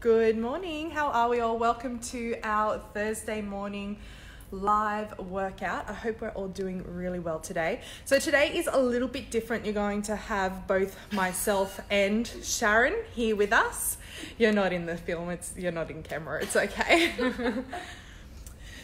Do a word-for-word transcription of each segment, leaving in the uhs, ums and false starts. Good morning, how are we all? Welcome to our Thursday morning live workout. I hope we're all doing really well today. So today is a little bit different. You're going to have both myself and Sharon here with us. You're not in the film, it's you're not in camera, it's okay.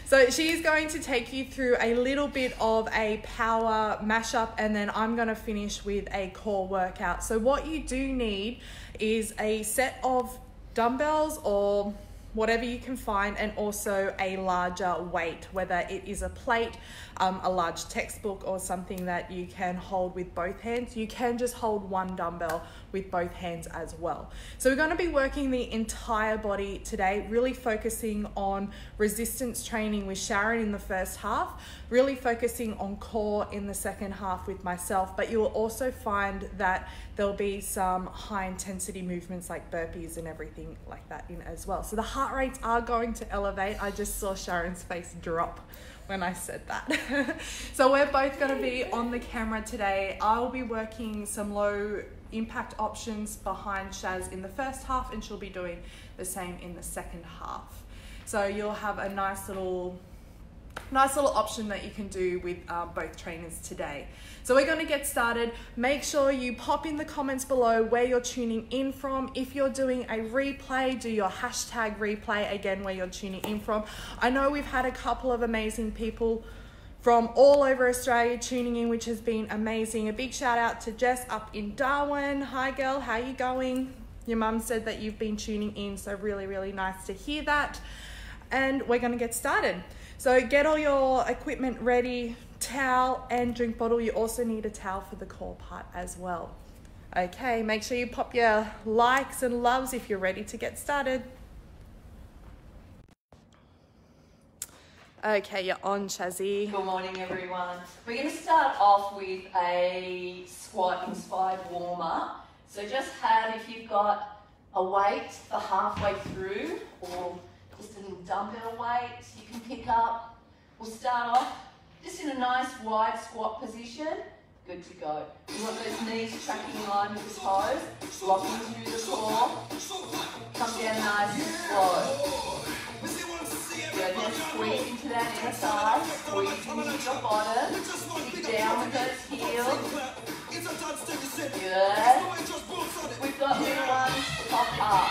So she's going to take you through a little bit of a power mashup, and then I'm going to finish with a core workout. So what you do need is a set of dumbbells or whatever you can find, and also a larger weight, whether it is a plate, um, a large textbook, or something that you can hold with both hands. You can just hold one dumbbell with both hands as well. So we're going to be working the entire body today, really focusing on resistance training with Sharon in the first half, really focusing on core in the second half with myself, but you'll also find that there'll be some high intensity movements like burpees and everything like that in as well. So the heart rates are going to elevate. I just saw Sharon's face drop when I said that. So we're both going to be on the camera today. I'll be working some low impact options behind Shaz in the first half, and she'll be doing the same in the second half. So you'll have a nice little nice little option that you can do with uh, both trainers today. So we're going to get started. Make sure you pop in the comments below where you're tuning in from. If you're doing a replay, do your hashtag replay again where you're tuning in from. I know we've had a couple of amazing people from all over Australia tuning in, which has been amazing. A big shout out to Jess up in Darwin. Hi girl, how you going? Your mum said that you've been tuning in, so really, really nice to hear that. And we're going to get started. So get all your equipment ready, towel and drink bottle. You also need a towel for the core part as well. Okay, make sure you pop your likes and loves if you're ready to get started. Okay, you're on, Shazzy. Good morning, everyone. We're going to start off with a squat inspired warm up. So just have, if you've got a weight for halfway through, or just a little dumbbell weight you can pick up. We'll start off just in a nice wide squat position. Good to go. You want those knees tracking in line with the toes, locking through the core. Come down nice and slow. Good, then squeeze into that inner thigh, squeeze into your bottom, dig down with those heels. Good. We've got little ones, pop up.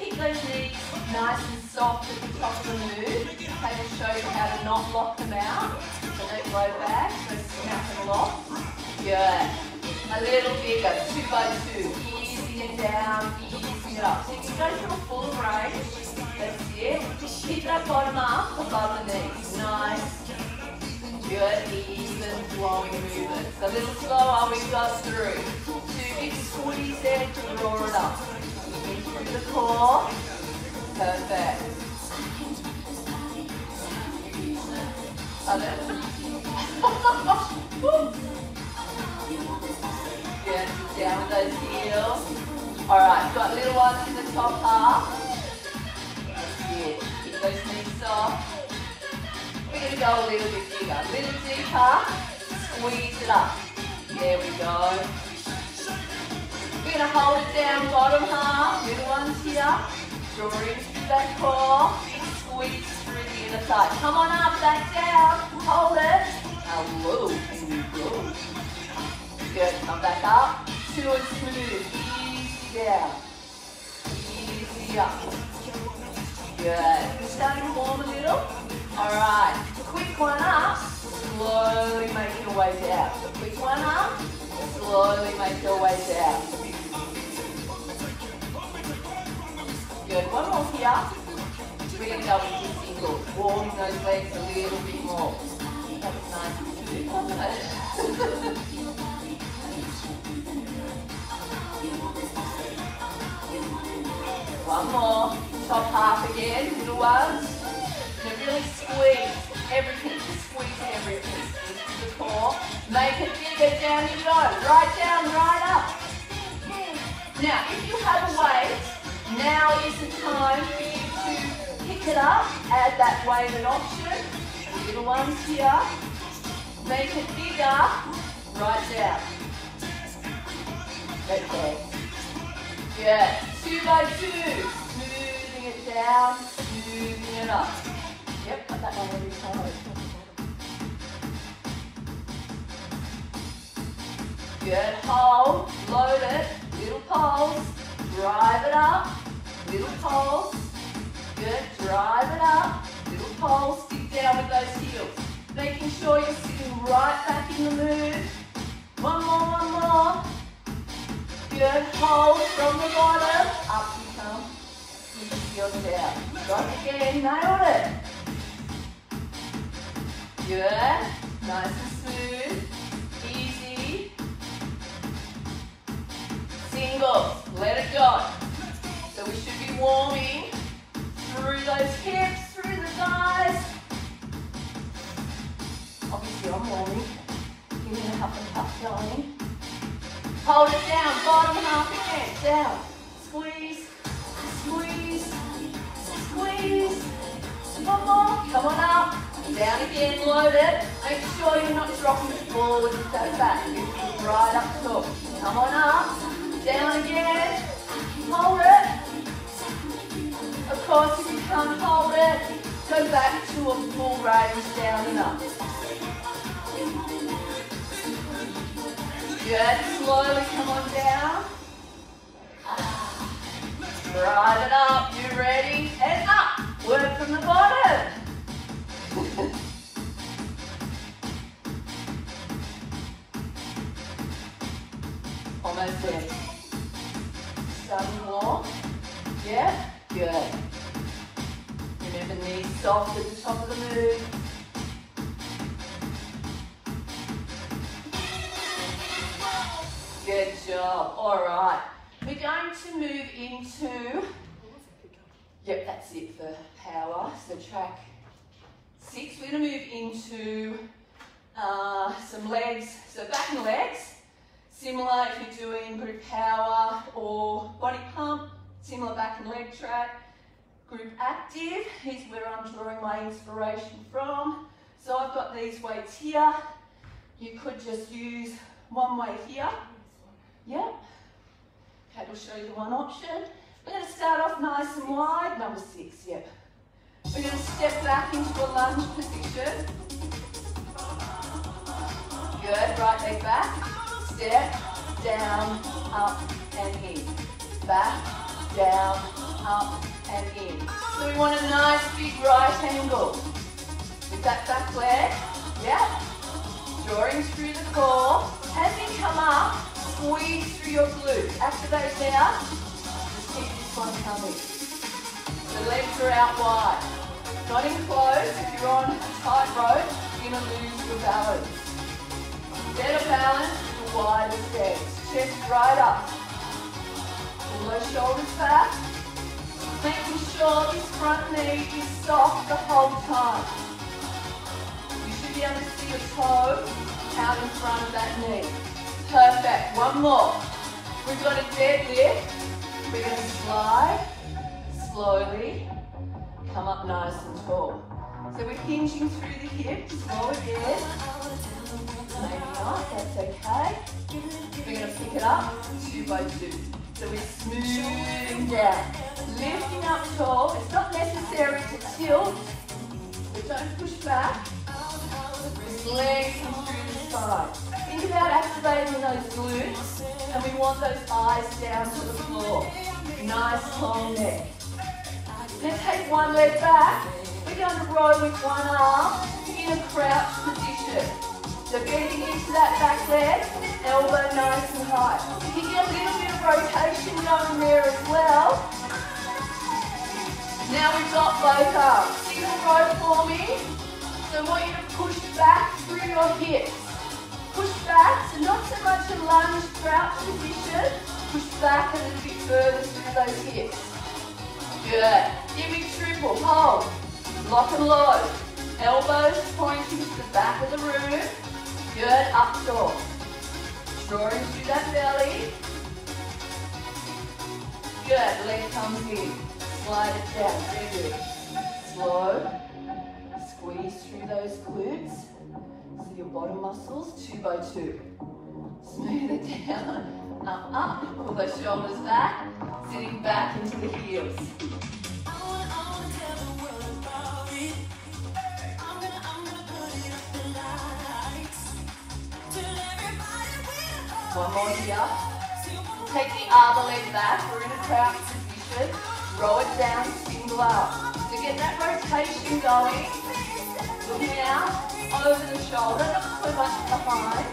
Keep those knees nice and soft at the top of the move. Kate will show you how to not lock them out. So don't blow back, so snap and lock. Good. A little bigger, two by two. Easy and down, easy it up. So you can go through a full range. That's it. Keep that bottom up above the knees. Nice. Good, even, flowing movement. So a little slower, we got through. Two big squeeze there, draw it up. Into the core. Perfect. Good. Down with those heels. Alright, got little ones in the top half. That's it. Keep those knees soft. We're going to go a little bit bigger. A little deeper. Squeeze it up. There we go. We're going to hold it down, bottom half, little ones here, draw in through that core, squeeze through the inner thigh. Come on up, back down, hold it, now low, and you go. Good, come back up, two and smooth, easy down, easy up. Good, we're starting to warm a little. Alright, quick one up, slowly make your way down. Quick one up, slowly make your way down. Good, one more here. We're going to go into singles, warming those legs a little bit more. That was nice to do, wasn't it? One more, top half again, little ones. And really squeeze everything, just squeeze everything into the core. Make it bigger, down you go, right down, right up. Now, if you have a weight, now is the time for you to pick it up, add that weight an option. Little ones here. Make it bigger. Right down. Let go. Good. Good. Two by two. Moving it down, moving it up. Yep, I've got that every time. Good. Hold. Load it. Little pulse. Drive it up. Little pulse. Good. Drive it up. Little pulse. Dig down with those heels. Making sure you're sitting right back in the move. One more, one more. Good. Hold from the bottom. Up you come. Squeeze your down. Got it again. Nailed it. Good. Nice and smooth. Easy. Singles. Let it go. So we should be warming through those hips, through the thighs. Obviously I'm warming. Give me a half and half going. Hold it down, bottom half again, down. Squeeze, squeeze, squeeze. One more, come on up. Down again, load it. Make sure you're not dropping it forward and go back. You're right up top. Come on up, down again. Hold it. Of course, if you can't hold it, go back to a full range, down and up. Good, slowly come on down. Drive it up, you ready? And up, work from the bottom. Almost there. Some more. Yeah, good. Remember, knees soft at the top of the move. Good job. All right. We're going to move into, yep, that's it for power. So track six, we're going to move into uh, some legs. So back and legs, similar if you're doing group power or body pump, similar back and leg track. Group active is where I'm drawing my inspiration from. So I've got these weights here. You could just use one weight here. Yep. Kate will show you one option. We're going to start off nice and wide. Number six, yep. We're going to step back into a lunge position. Good. Right leg back. Step, down, up and in. Back, down, up and in. So we want a nice big right angle. With that back leg, yep. Drawing through the core. As we come up, squeeze through your glutes. Activate now. Just keep this one coming. The legs are out wide. Not enclosed. If you're on a tight rope, you're going to lose your balance. Better balance with the wider steps. Chest right up. Pull those shoulders back. Making sure this front knee is soft the whole time. You should be able to see your toe out in front of that knee. Perfect. One more. We've got a deadlift. We're going to slide slowly. Come up nice and tall. So we're hinging through the hips while we're there. Maybe not. That's okay. We're going to pick it up two by two. So we're smoothing down. Lifting up tall. It's not necessary to tilt. But don't push back. We're slinking through the side. Think about activating those glutes, and we want those eyes down to the floor. Nice long neck. Then take one leg back. We're going to row with one arm in a crouch position. So bending into that back leg, elbow nice and high. You can get a little bit of rotation going there as well. Now we've got both arms. Single row for me. So I want you to push back through your hips. Push back, so not so much a lunge crouch position. Push back a little bit further through those hips. Good. Give me triple, hold. Lock and load. Elbows pointing to the back of the room. Good, up dog. Drawing through that belly. Good, leg comes in. Slide it down, very good. Slow. Squeeze through those glutes. Your bottom muscles, two by two. Smooth it down. up, up, pull those shoulders back, sitting back into the heels. One more here. Take the other leg back, we're in a crouch position. Roll it down, single up. So get that rotation going. Looking out, over the shoulder, not so much behind.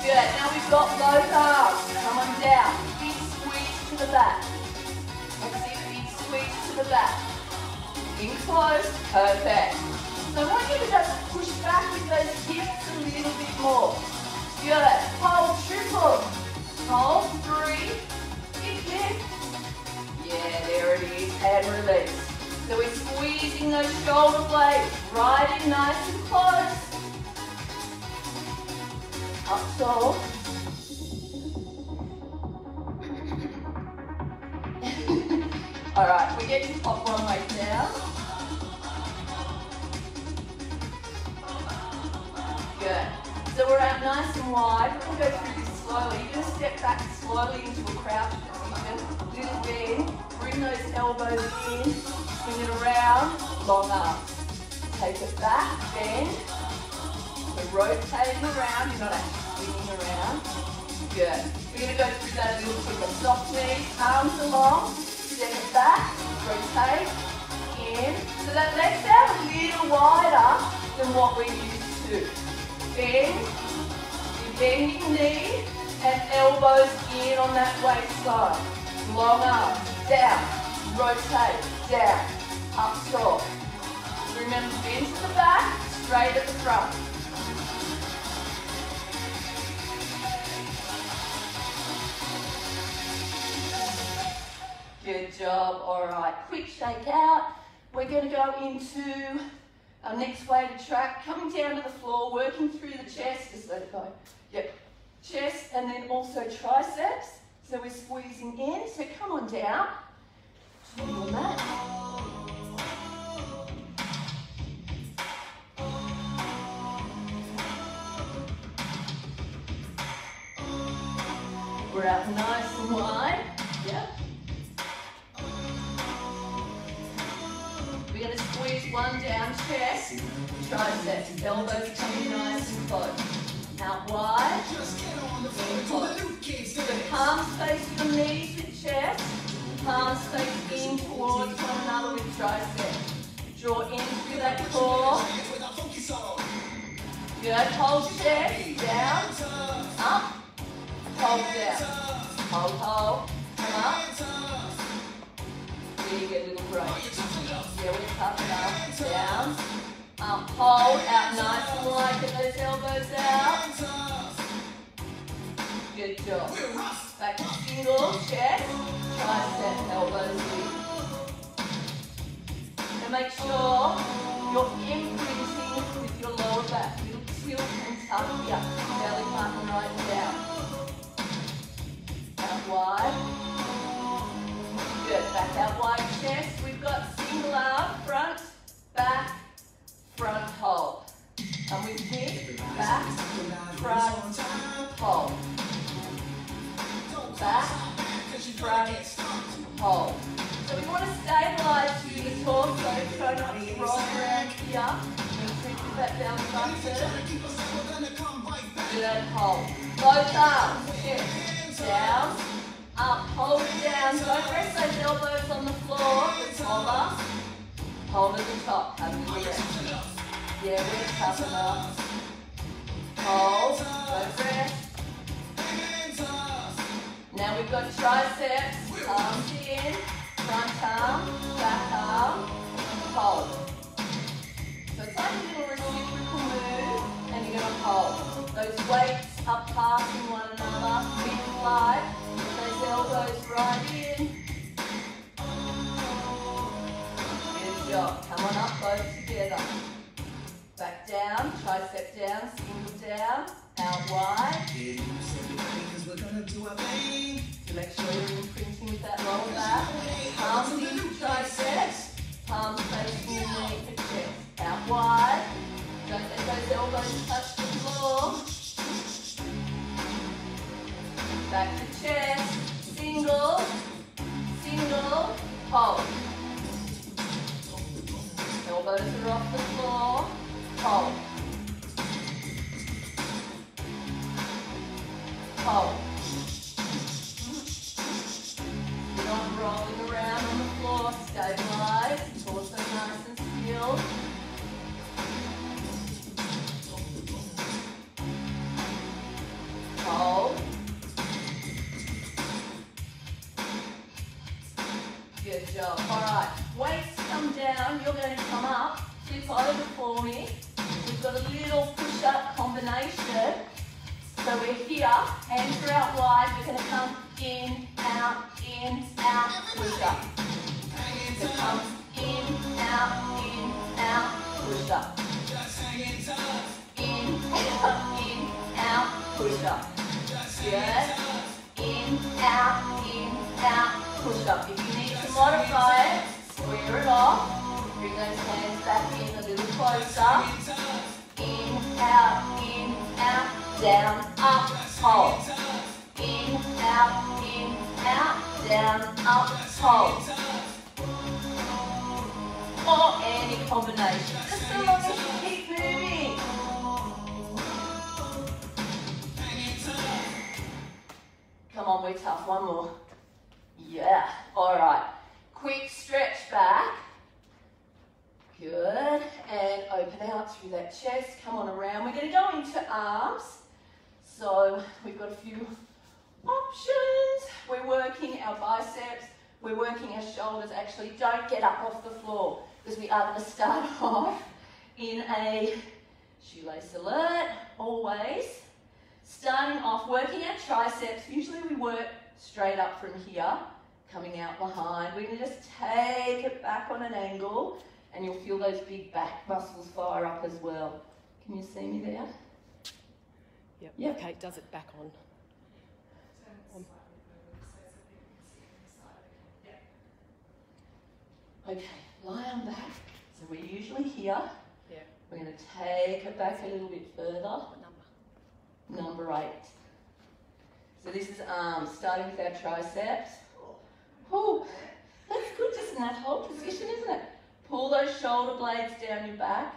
Good, now we've got those arms. Come on down, big squeeze to the back. Let's see, big squeeze to the back. In close, perfect. So I want you to just push back with those hips a little bit more. Good. Hold triple. Hold three. Kick, kick. Yeah, there it is. And release. So we're squeezing those shoulder blades right in nice and close. Up tall. Alright, we're getting top one right now. Good. So we're out nice and wide. We'll go through this slowly. You're going to step back slowly into a crouch position. Little bend. Bring those elbows in. Swing it around. Long arms. Take it back. Bend. So rotating around. You're not actually swinging around. Good. We're going to go through that a little quicker. Soft knees. Arms along. Step it back. Rotate. In. So that legs out a little wider than what we're used to. Bend, you bend your knee and elbows in on that waistline. Long up, down, rotate, down, up tall. Remember, bend to the back, straight at the front. Good job, alright, quick shake out. We're going to go into our next weighted track, coming down to the floor, working through the chest, just let it go, yep, chest and then also triceps, so we're squeezing in, so come on down, swing on that, we're out nice and wide, yep. We're going to squeeze one down, chest, triceps, elbows coming nice and close. Out wide, in close. So the palms face your knees with chest, palms face in towards one another with triceps. Draw in through that core. Good, hold chest, down, up, hold down. Hold, hold, come up. You get a little break. Yeah, we up and up, down, up, hold, out nice and wide, get those elbows out. Good job. Back to single, chest, tricep, elbows in. Now make sure you're imprinting with your lower back. Little tilt and tuck here. Belly button right down. Out wide. Good. Back out wide chest. We've got single arm, front, back, front hold. And we pick, back, front, hold. Back, front, hold. So we want to stabilise through the torso, try not to roll around here. We'll that down front. Good, hold. Both arms, shift, down. Up, hold it down, don't rest those elbows on the floor, let's hold up, hold at the top, have a little rest, yeah, we're tough enough, hold, don't rest, now we've got triceps, arms in, front arm, back arm, hold, so it's like a little reciprocal move, and you're going to hold, those weights are passing one another, we fly. Elbows right in. Good job. Come on up, both together. Back down, tricep down, single down, out wide. So make sure you're imprinting with that lower back. Palms in, triceps. Palms facing your knee for chest. Out wide. Don't let those elbows touch the floor. Back to chest. Single, single, hold. Elbows are off the floor. Hold. Hold. You're not rolling around on the floor. Stabilize. Torso nice and still. Hold. Good job. All right. Weights come down. You're going to come up. Tip over for me. We've got a little push-up combination. So we're here. Hands are out wide. You're going to come in, out, in, out. Push-up. So come in, out, in, out. Push-up. In, out, in, out. Push-up. Good. In, out, in, out, push up. If you need to modify it, square it off. Bring those hands back in a little closer. In, out, in, out, down, up, hold. In, out, in, out, down, up, hold. Or any combination. Just so long as you keep moving. Come on, we're tough. One more. Yeah. All right. Quick stretch back. Good. And open out through that chest. Come on around. We're going to go into arms. So we've got a few options. We're working our biceps. We're working our shoulders. Actually, don't get up off the floor because we are going to start off in a shoelace alert always. Starting off, working our triceps. Usually we work straight up from here, coming out behind. We're going to just take it back on an angle, and you'll feel those big back muscles fire up as well. Can you see me there? Yep. Yep. Kate okay, does it back on. Okay, lie on back. So we're usually here. Yeah. We're going to take it back a little bit further. Number eight. So this is arms, starting with our triceps. Oh, that's good just in that whole position, isn't it? Pull those shoulder blades down your back.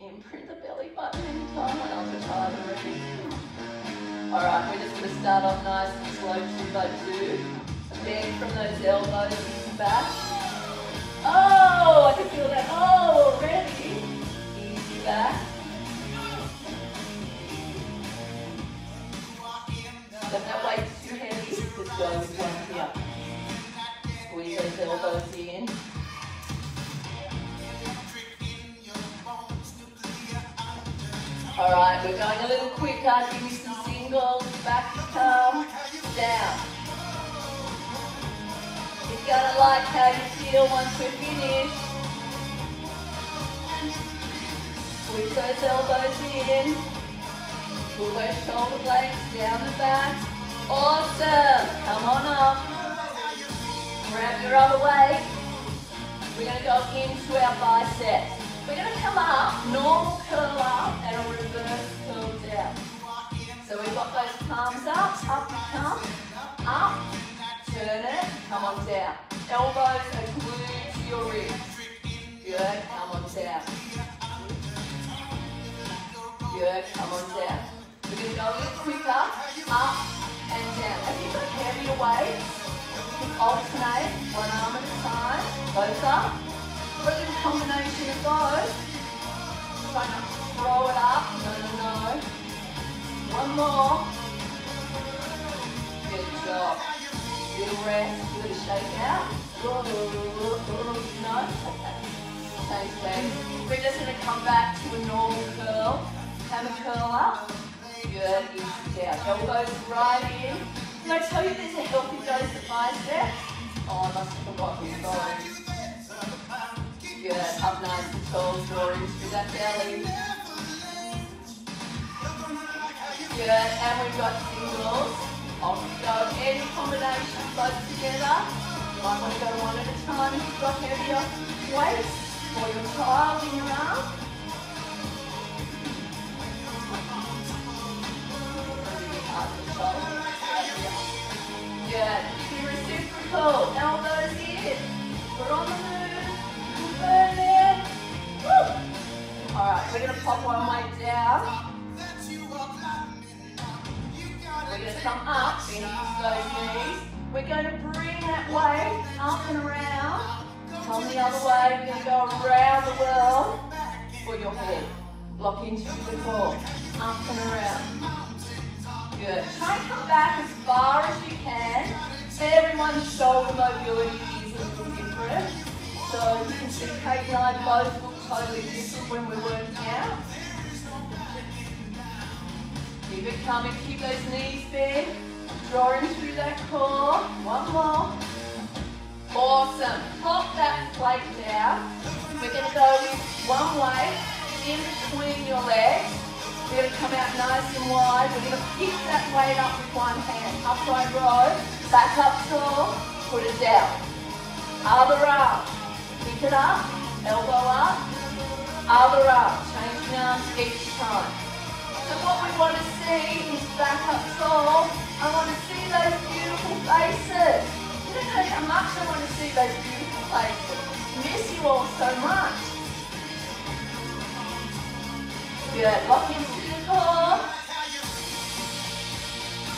Imprint the belly button anytime. My arms are tired already. All right, we're just going to start off nice and slow, two by two. Bend from those elbows and back. Oh, I can feel that. Oh, already. Easy back. But that weight's too heavy, just go with one here. Squeeze those elbows in. Alright, we're going a little quicker. Give me some singles. Back to come. Down. You're going to like how you feel once we're finished. Squeeze those elbows in. Pull those shoulder blades down the back. Awesome. Come on up. Grab your other weight. We're going to go into our biceps. We're going to come up, normal curl up, and a reverse curl down. So we've got those palms up, up we come, up, turn it, come on down. Elbows are glued to your ribs. Good, come on down. Good, come on down. We're going to go a little quicker, up and down. If you've got heavier weights, you can alternate, one arm at a time, both up. Or a little combination of both. Try not to throw it up, no, no, no. One more. Good job. Little rest, little shake out. No, okay. Change legs. We're just going to come back to a normal curl. Have a curl up. Good, easy down. Elbows right in. Did I tell you there's a healthy dose of biceps? Oh, I must have forgotten where you're going. Good, up nice and tall, drawing through that belly. Good, and we've got singles. Off we go, any combination, both together. You might want to go one at a time if you've got heavier weights, or your child in your arm. Up the shoulder. toe, elbows in, foot on the move, burn it. Woo! All right, we're gonna pop one leg down. We're gonna come up, into those knees. We're gonna bring that weight up and around. Come the other way, we're gonna go around the world for your head. Lock into the core, up and around. Good. Try and come back as far as you can. Everyone's shoulder mobility is a little different. So you can see Kate and I both look totally different when we're working out. Keep it coming, keep those knees bent. Draw in through that core. One more. Awesome. Pop that plate down. We're going to go with one weight in between your legs. We're going to come out nice and wide. We're going to pick that weight up with one hand. Upright row. Back up tall. Put it down. Other arm. Pick it up. Elbow up. Other arm. Changing arms each time. So what we want to see is back up tall. I want to see those beautiful faces. You don't know how much I want to see those beautiful faces. Miss you all so much. Good. Lock into the core.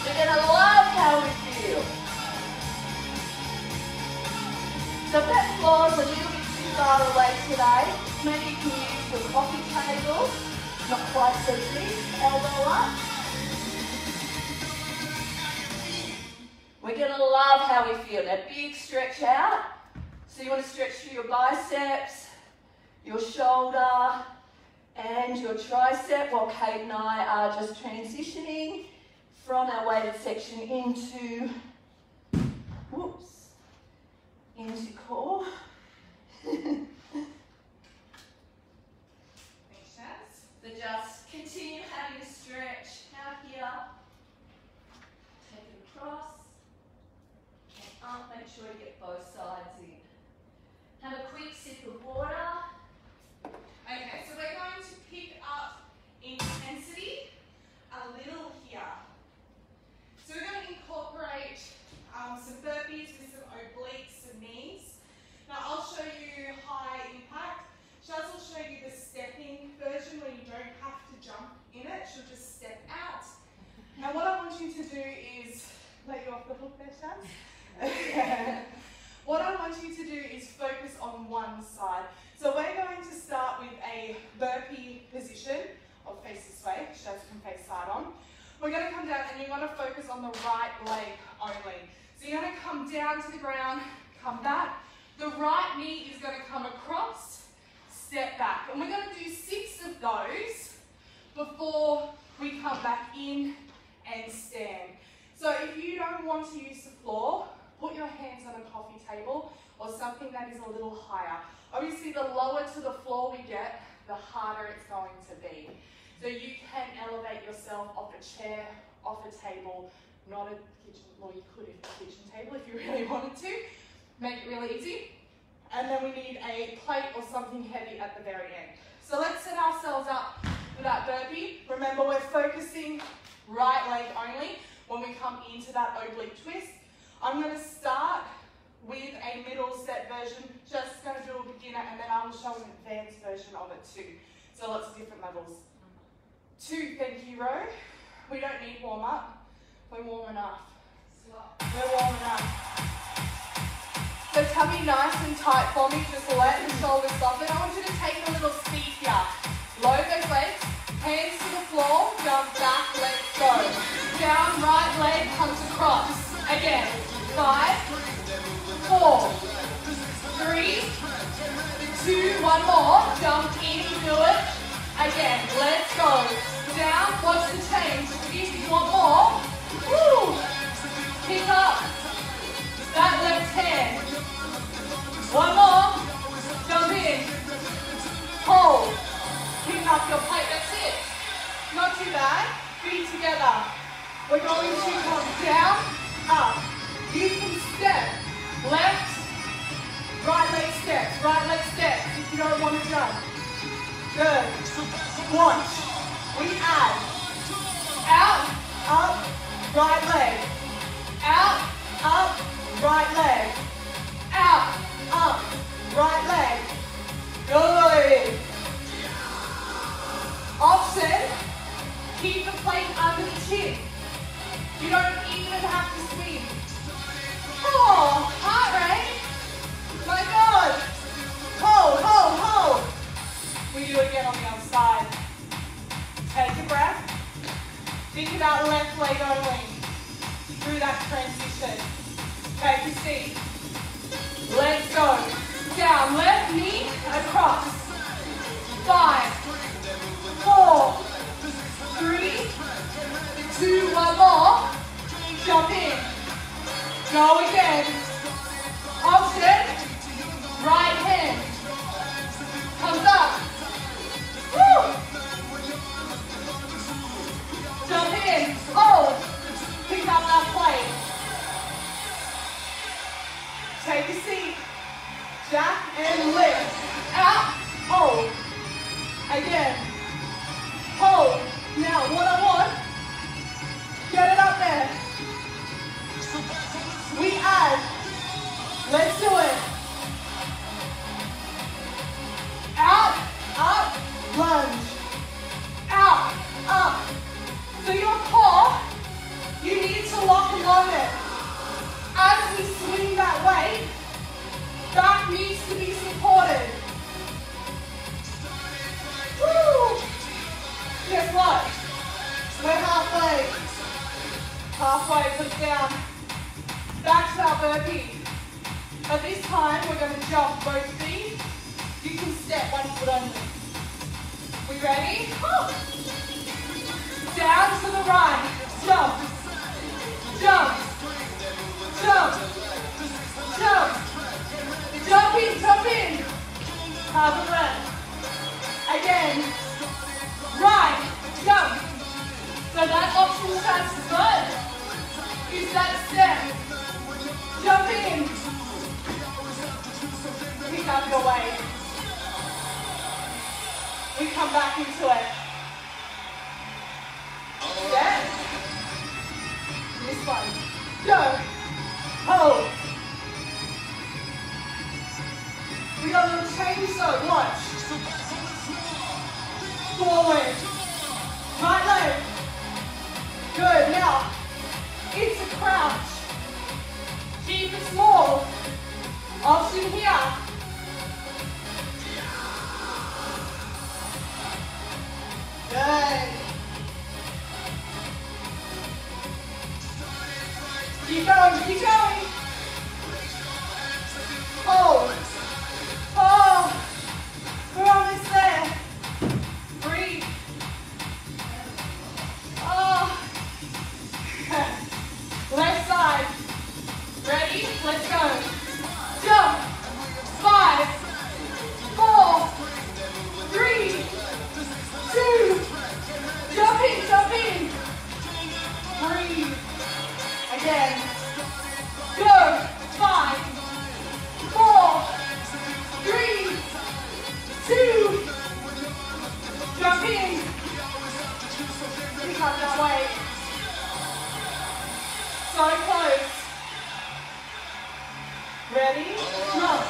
We're going to love how we feel. So if that floor is a little bit too far away today, maybe you can use the coffee table. Not quite so deep, elbow up. We're gonna love how we feel. Now big stretch out. So you wanna stretch through your biceps, your shoulder, and your tricep while Kate and I are just transitioning from our weighted section into, whoops, into core. So just continue having a stretch out here. Take it across. And up, make sure you get both sides in. Have a quick sip of water. Okay, so we're going to pick up intensity a little here. So we're going to incorporate um, some burpees with some obliques and knees. Now I'll show you high impact. Shaz will show you the stepping version where you don't have to jump in it, she'll just step out. Now what I want you to do is, let you off the hook there, Shaz? Okay. What I want you to do is focus on one side. So we're going to start with a burpee position, or face this way, Shaz can face side on. We're going to come down and you're going to focus on the right leg only. So you're going to come down to the ground, come back. The right knee is going to come across. Step back, and we're going to do six of those before we come back in and stand. So if you don't want to use the floor, put your hands on a coffee table or something that is a little higher. Obviously the lower to the floor we get, the harder it's going to be. So you can elevate yourself off a chair, off a table, not a kitchen, well you could have a kitchen table if you really wanted to, make it really easy. And then we need a plate or something heavy at the very end. So let's set ourselves up with that burpee. Remember, we're focusing right leg only when we come into that oblique twist. I'm going to start with a middle set version, just going to do a beginner, and then I will show an advanced version of it too. So lots of different levels. Two, thank you, Ro. We don't need warm up. We're warm enough. We're warm enough. So tummy nice and tight for me, just let the shoulders soften. I want you to take a little seat here. Load those legs, hands to the floor, jump back, let's go. Down, right leg comes across. Again, five, four, three, two, one more. Jump in, do it. Again, let's go. Down, watch the change. If you want more, woo, pick up that left hand. One more, jump in, hold, pick up your plate, that's it. Not too bad, feet together. We're going to come down, up. You can step, left, right leg steps, right leg steps if you don't want to jump. Good, watch, we add, out, up, right leg, out, up, right leg, out, up, right leg, good. Option, keep the plate under the chin. You don't even have to spin. Four, heart rate, my God. Hold, hold, hold. We do it again on the other side. Take a breath. Think about left leg only through that transition. Take a seat. Let's go. Down, left knee across. Five, four, three, two, one more. Jump in. Go again. Option. Right hand. Comes up. Woo! Jump in. Hold. Pick up that plate. Take a seat. Jack and lift. Out. Hold. Again. Hold. Now what I want, get it up there. We add. Let's do it. Out. Up. Lunge. Out. Up. So your core, you need to lock and load it. As we swing that way, that needs to be supported. Woo! Guess what? We're halfway. Halfway, put it down. Back to our burpee. But this time, we're going to jump both feet. You can step one foot only. We ready? Woo! Down to the right. Jump. Jump, jump, jump, jump in, jump in, have a breath, again, right, jump. So that optional transfer is that step, jump in, pick up your weight, we come back into it, yes. This one. Go. Hold. We got a little change though. Watch. Forward. Right leg. Good. Now, it's a crouch. Keep it small. Option here. Good. Keep going, keep going. Hold. Hold. We're almost there. Breathe. Oh. Left side. Ready? Let's go. Jump. Five. Four. Three. Two. Jump in, jump in. Breathe. Again. Go. Five, four, three, two. Jump in. Pick up that weight. So close. Ready? Jump.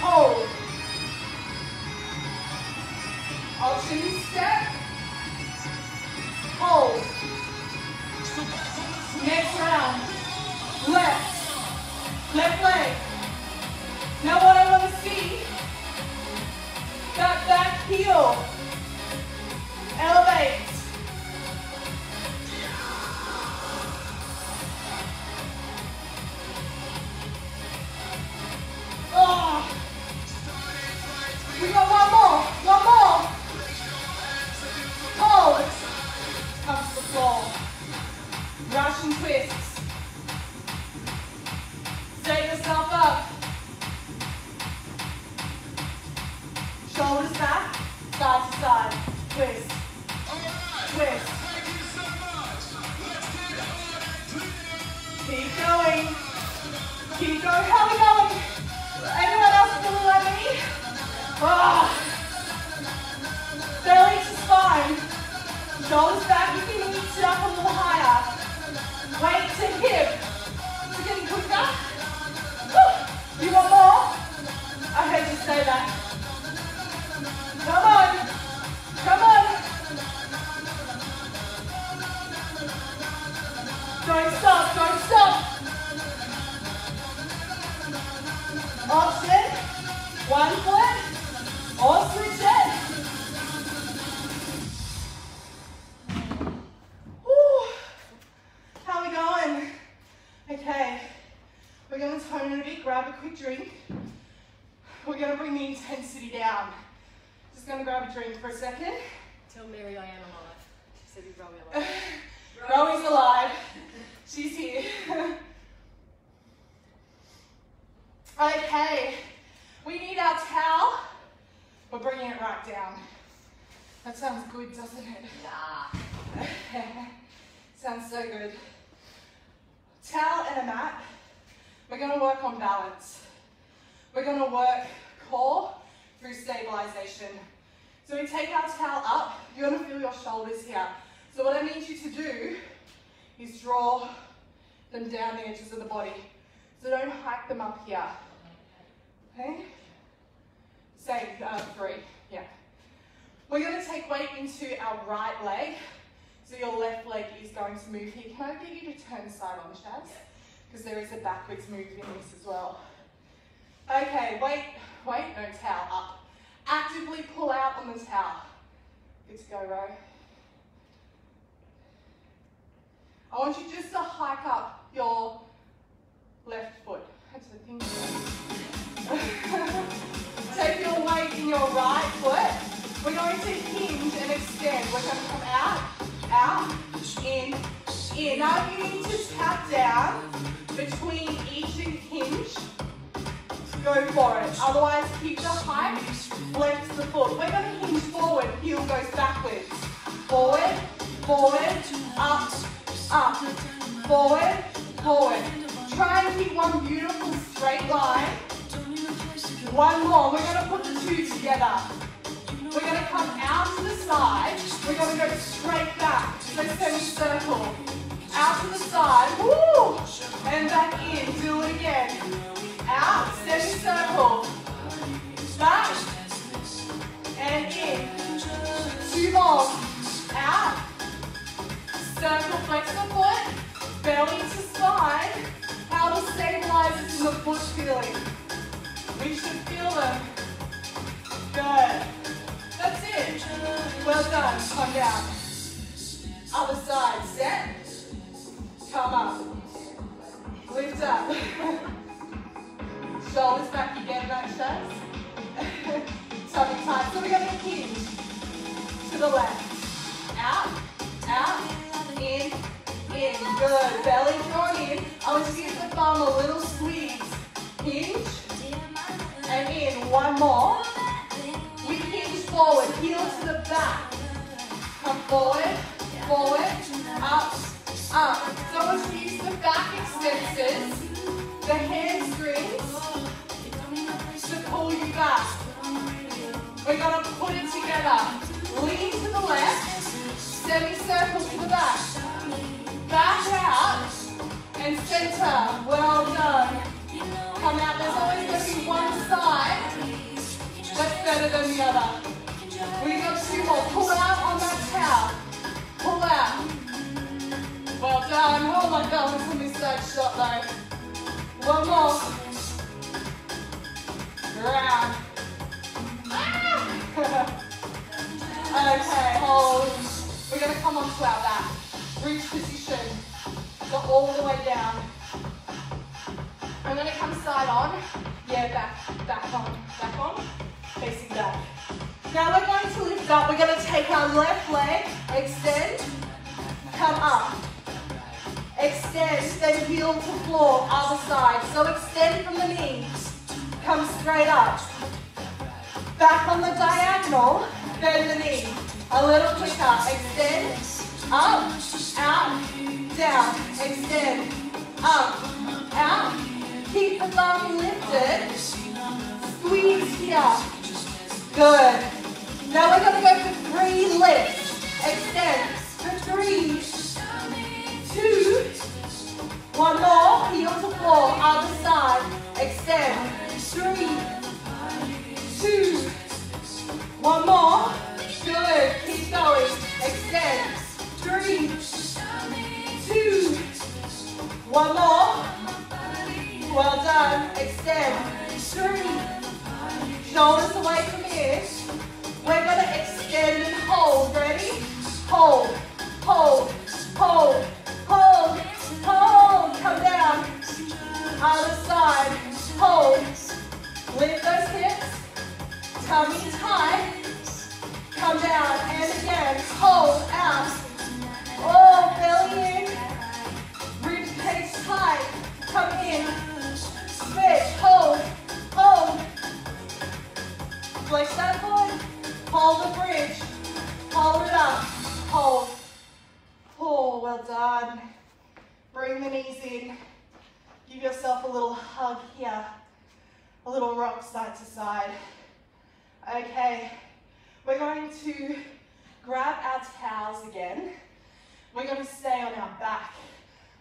Hold. Option step. Hold. Next round, left, left leg. Now what I want to see, that back heel elevates. Oh. We got one more, one more. Hold, comes to the floor. Russian twists. Set yourself up. Shoulders back, side to side. Twist. Right. Twist. Thank you so much. Let's get hard and clean. Keep going. Keep going. How we going? Anyone else feel like me? Oh. Belly to spine. Shoulders back. You can reach it up a little higher. Weight to hip. We're getting quicker. Don't stop, don't stop. Option, one foot, or switch it. Woo. How are we going? Okay, we're gonna tone it a bit, grab a quick drink. We're gonna bring the intensity down. Just gonna grab a drink for a second. Tell Mary I am alive. She said you row me alive. Rowie's alive. She's here. Okay. We need our towel. We're bringing it right down. That sounds good, doesn't it? Nah. Sounds so good. Towel and a mat. We're going to work on balance. We're going to work core through stabilization. So we take our towel up. You're going to feel your shoulders here. So what I need you to do is draw them down the edges of the body. So don't hike them up here. Okay? Same, uh, three, yeah. We're gonna take weight into our right leg. So your left leg is going to move here. Can I get you to turn side on, Chaz? Because there is a backwards move in this as well. Okay, wait, wait, no, towel up. Actively pull out on the towel. Good to go, Ro. I want you just to hike up your left foot. That's the thing. Take your weight in your right foot. We're going to hinge and extend. We're going to come out, out, in, in. Now you need to tap down between each hinge. Go for it. Otherwise, keep the height, flex the foot. We're going to hinge forward. Heel goes backwards. Forward, forward, up, up, forward, forward. Try and keep one beautiful straight line. One more. We're going to put the two together. We're going to come out to the side. We're going to go straight back. So semicircle. Out to the side. Woo! And back in. Do it again. Out. Semicircle. Back. And in. Two more. Out. Circle, flex the foot, belly to side, how to stabilize this in the foot feeling. We should feel them. Good. That's it. Well done. Come down. Other side. Set. Come up. Lift up. Shoulders back again, that chest. Tummy tight. So we're going to hinge to the left. Out. Out. In, in, good. Belly drawn in. I want you to give the thumb a little squeeze. Hinge, and in. One more. We hinge forward. Heel to the back. Come forward, forward, up, up. So I want you to use the back extensors, the hamstrings to pull you back. We're going to put it together. Lean to the left. Semicircle to the back. Back out and center. Well done. Come out. There's always going to be one side that's better than the other. We've got two more. Pull out on that towel. Pull out. Well done. Oh my God, this will be such shot though. One more. Ground. Ah! Okay, hold. We're going to come onto our back. Bridge position. Go all the way down. I'm going to come side on. Yeah, back, back on, back on. Facing back. Now we're going to lift up. We're going to take our left leg, extend, come up. Extend, then heel to floor, other side. So extend from the knees. Come straight up. Back on the diagonal, bend the knee. A little quicker, extend, up, out, down, extend, up, out, keep the thumb lifted, squeeze here, good. Now we're going to go for three lifts, extend, for three, two, one more, heel to floor, other side, extend, three, two, one more. Good, keep going, extend, three, two, One more. Well done. Extend. Three. Shoulders away from here. We're going to extend and hold. Ready? Hold. Hold. Hold. Hold. Hold. Come down. Other side. Hold. Lift those hips. Tummy tight. Come down. And again. Hold. Out. Oh, belly in. Rib cage tight. Come in. Switch. Hold. Hold. Flex that foot. Hold the bridge. Hold it up. Hold. Oh, well done. Bring the knees in. Give yourself a little hug here. A little rock side to side. Okay. We're going to grab our towels again. We're going to stay on our back.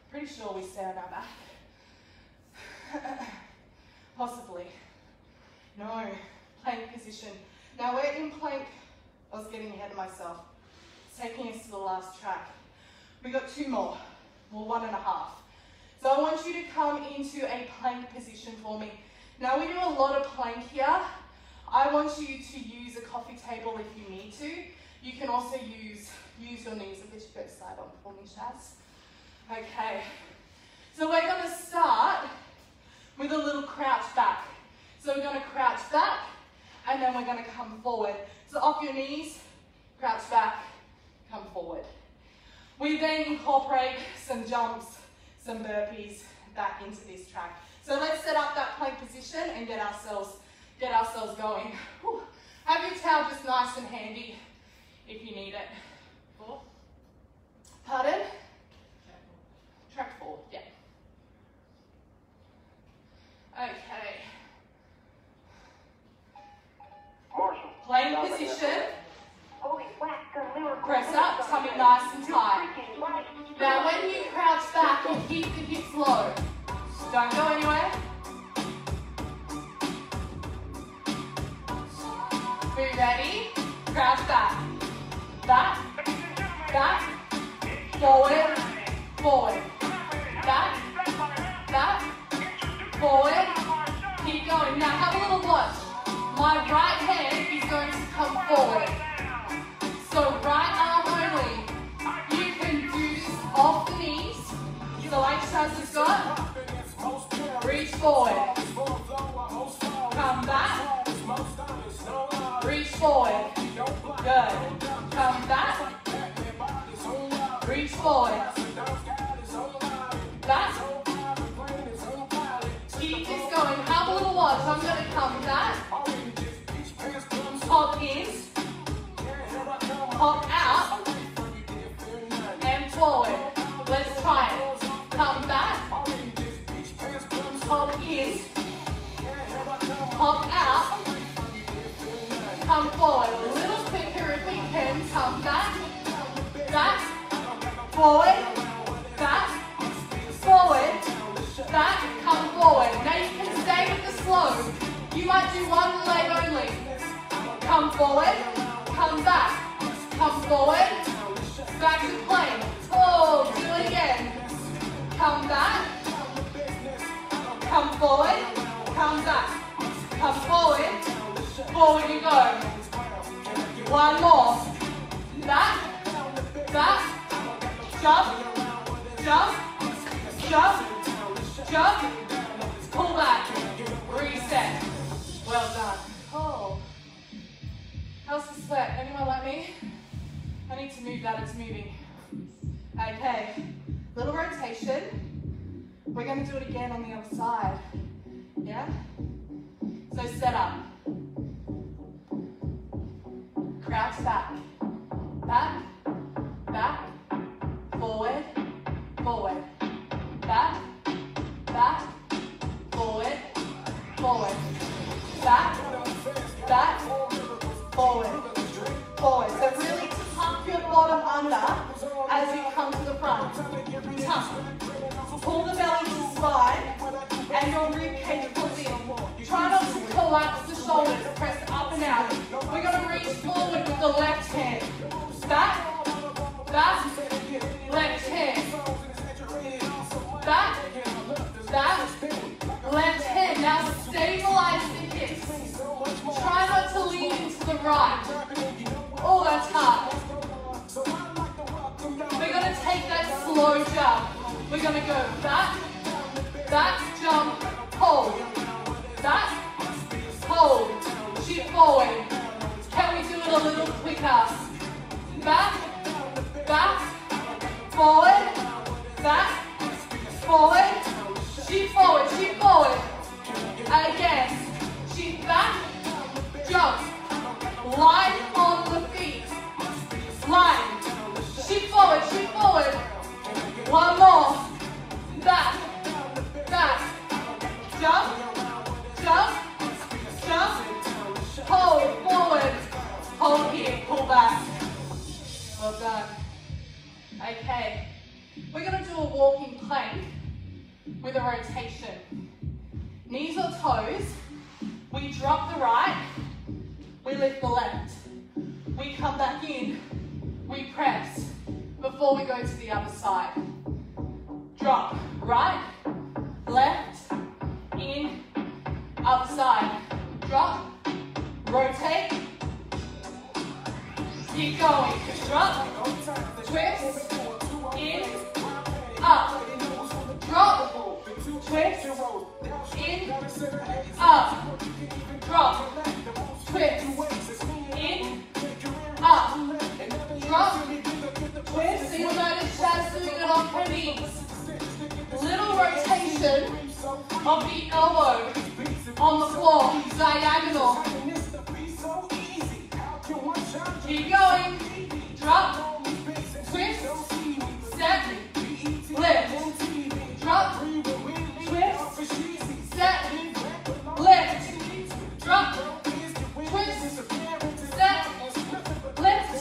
Pretty sure we stay on our back. Possibly. No. Plank position. Now we're in plank. I was getting ahead of myself. It's taking us to the last track. We got two more. Well, one and a half. So I want you to come into a plank position for me. Now we do a lot of plank here. I want you to use a coffee table if you need to. You can also use, use your knees a bit side on for me, Chaz. Okay. So we're going to start with a little crouch back. So we're going to crouch back and then we're going to come forward. So off your knees, crouch back, come forward. We then incorporate some jumps, some burpees back into this track. So let's set up that plank position and get ourselves, get ourselves going. Whew. Have your towel just nice and handy. If you need it. Four. Pardon? Track four, yeah. Okay. Plank position. Press up, tummy nice and tight. Now when you crouch back, you keep the hips low. Don't go anywhere. Be ready. Crouch back. Back, back, forward, forward, back, back, forward, keep going. Now have a little watch. My right hand is going to come forward. So right arm only. You can do this off the knees. So like Chaz has got, reach forward. Come back, reach forward. Good. Come back, reach forward, back, keep this going, have a little watch, I'm going to come back, pop in, pop out, and forward, let's try it, come back, pop in, pop out, come forward, a little come back, back, forward, back, forward, back, come forward. Now you can stay with the slow. You might do one leg only. Come forward, come back, come forward, back to plank. Oh, do it again. Come back, come forward, come back, come forward, forward you go. One more. Back, back, jump, jump, jump, jump, pull back, reset. Well done. Oh. How's the sweat? Anyone like me? I need to move that, it's moving. Okay, little rotation. We're going to do it again on the other side. Yeah? So set up. Crouch back. Back, back, forward, forward, back, back, forward, forward, back, back, forward, forward. So really tuck your bottom under as you come to the front. Tuck. Pull the belly to the spine and your rib cage pulls in. Try not to collapse the shoulders. Press up and out. We're going to reach forward with the left hand. Back, back, left hand, back, back, left hand. Now stabilize the hips. Try not to lean into the right. Oh, that's hard. We're going to take that slow jump. We're going to go back, back, jump, hold. Back, hold, shift forward. Can we do it a little quicker? Back, back, forward, back, forward, shift forward, shift forward. Again, shift back, jump, line on the feet, line, shift forward, shift forward. One more, back, back, jump, jump, jump, hold, forward, hold here, pull back. Well done. Okay. We're going to do a walking plank with a rotation. Knees or toes, we drop the right, we lift the left. We come back in, we press before we go to the other side. Drop, right, left, in, other side. Drop, rotate, keep going. Drop, twist, in, up, drop, twist, in, up, drop, twist, in, up, drop, twist. So you'll notice Shaz doing it on her knees. Little rotation of the elbow on the floor, diagonal. Keep going, drop, twist, set, lift, drop, twist, set, lift, drop, twist, set, lift.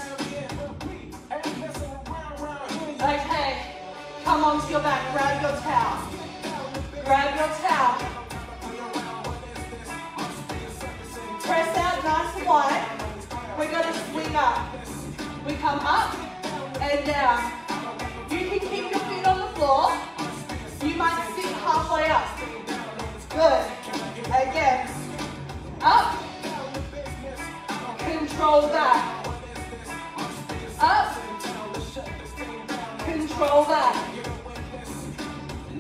Okay, come onto your back, grab your towel, grab your towel. Press out nice and wide. We're going to swing up. We come up and down. You can keep your feet on the floor. You might sit halfway up. Good. Again. Up. Control that. Up. Control that.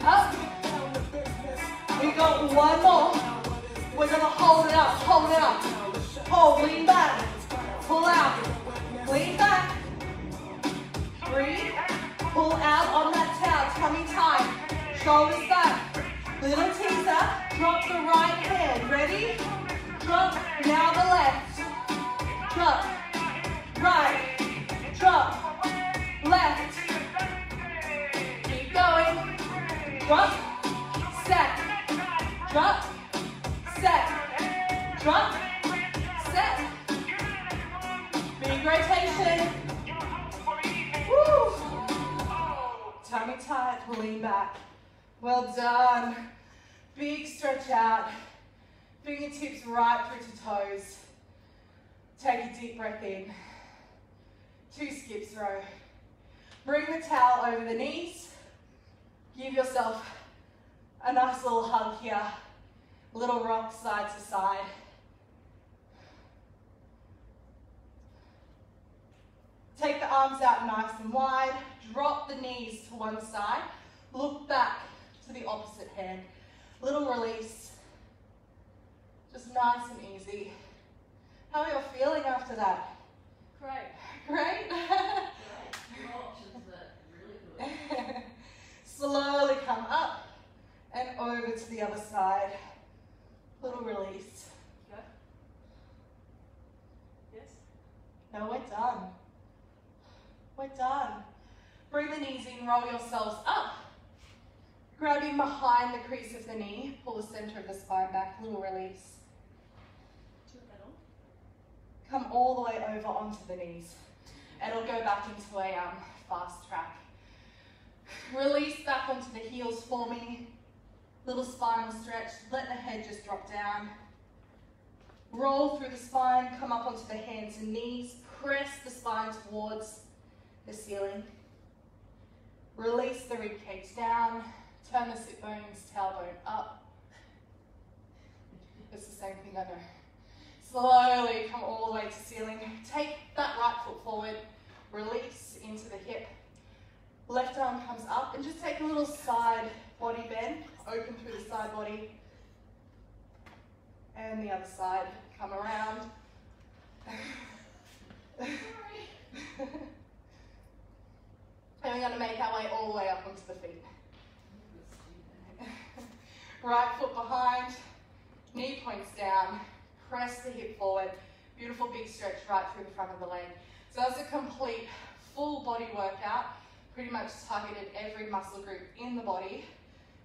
Up. We got one more. We're going to hold it up. Hold it up. Hold. Lean back. Pull out. Lean back. Breathe. Pull out on that towel, tummy tight, shoulders back, little teaser, drop the right hand, ready? Drop, now the left, drop, right, drop, left, keep going, drop, set, drop, set, drop, set, big rotation. Woo! Tummy tight, lean back. Well done. Big stretch out. Fingertips right through to toes. Take a deep breath in. Two skips row. Bring the towel over the knees. Give yourself a nice little hug here. Little rock side to side. Take the arms out nice and wide. Drop the knees to one side. Look back to the opposite hand. Little release. Just nice and easy. How are you feeling after that? Great. Great? Great. Really good. Slowly come up and over to the other side. Little release. Go. Yes? No, we're done. We're done. Bring the knees in, roll yourselves up. Grabbing behind the crease of the knee, pull the center of the spine back, little release. Come all the way over onto the knees. It'll go back into a um, fast track. Release back onto the heels for me. Little spinal stretch, let the head just drop down. Roll through the spine, come up onto the hands and knees, press the spine towards the ceiling. Release the ribcage down turn the sit bones, tailbone up. It's the same thing, I know. Slowly come all the way to ceiling. Take that right foot forward, release into the hip. Left arm comes up and just take a little side body bend, open through the side body. And the other side, come around. And we're going to make our way all the way up onto the feet. Right foot behind, knee points down, press the hip forward. Beautiful big stretch right through the front of the leg. So that's a complete full body workout, pretty much targeted every muscle group in the body,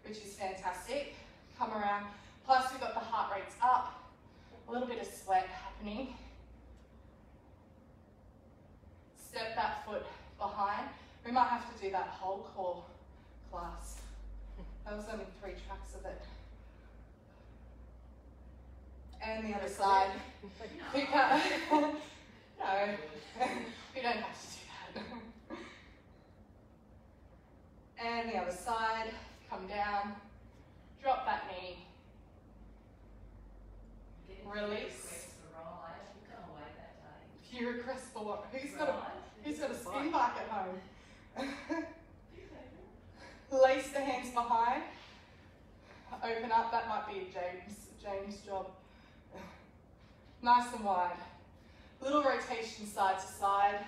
which is fantastic. Come around, plus we've got the heart rates up, a little bit of sweat happening. Step that foot behind. We might have to do that whole core class. That was only three tracks of it. And the other side. We can't. No, we don't have to do that. And the other side. Come down. Drop that knee. Release. You request for what? Who's got a who's got a spin bike at home? Lace the hands behind. Open up. That might be a James James job. Nice and wide. Little rotation side to side.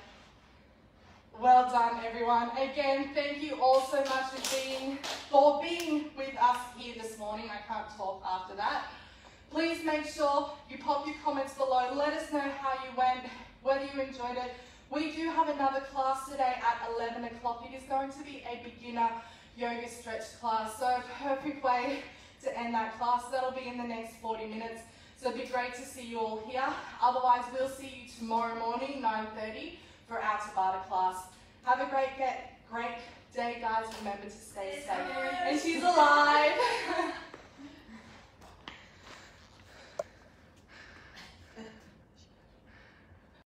Well done, everyone. Again, thank you all so much for being for being with us here this morning. I can't talk after that. Please make sure you pop your comments below. Let us know how you went, whether you enjoyed it. We do have another class today at eleven o'clock. It is going to be a beginner yoga stretch class, so a perfect way to end that class. That'll be in the next forty minutes, so it'd be great to see you all here. Otherwise, we'll see you tomorrow morning, nine thirty, for our Tabata class. Have a great, great day, guys. Remember to stay safe. And she's alive.